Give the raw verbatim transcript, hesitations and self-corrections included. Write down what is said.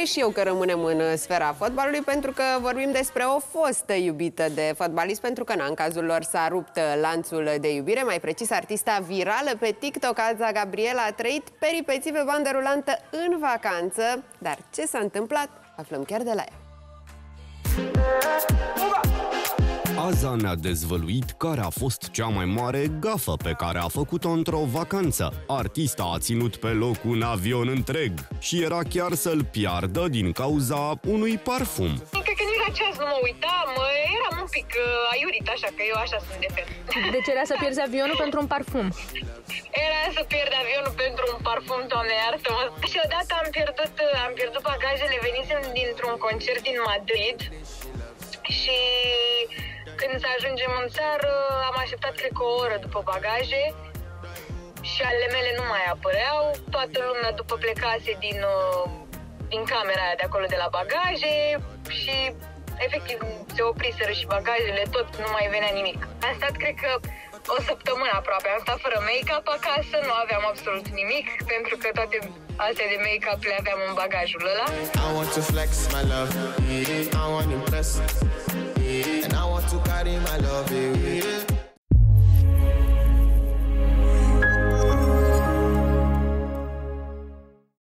e și eu că rămânem în sfera fotbalului, pentru că vorbim despre o fostă iubită de fotbalist, pentru că, na, în cazul lor s-a rupt lanțul de iubire. Mai precis, artista virală pe TikTok, Aza Gabriela, a trăit peripeții pe bandă rulantă în vacanță. Dar ce s-a întâmplat? Aflăm chiar de la ea. Aza ne-a dezvăluit care a fost cea mai mare gafă pe care a făcut-o într-o vacanță. Artista a ținut pe loc un avion întreg și era chiar să-l piardă din cauza unui parfum. Cred că nici la ceas nu mă uitam, eram un pic uh, aiurit, așa că eu așa sunt de fel. Deci era să pierzi avionul pentru un parfum? Era să pierd avionul pentru un parfum, Doamne iartă-mă. Și odată am pierdut, am pierdut bagajele, venisem dintr-un concert din Madrid și... Când să ajungem în țară, am așteptat cred că o oră după bagaje și ale mele nu mai apăreau. Toată lumea după plecase din, din camera aia de acolo de la bagaje și efectiv se opriseră și bagajele, tot nu mai venea nimic. Am stat cred că o săptămână aproape, am stat fără make-up acasă, nu aveam absolut nimic pentru că toate astea de make-up le aveam în bagajul ăla. I want to flex my love. I want to impress. And I want to carry my love away.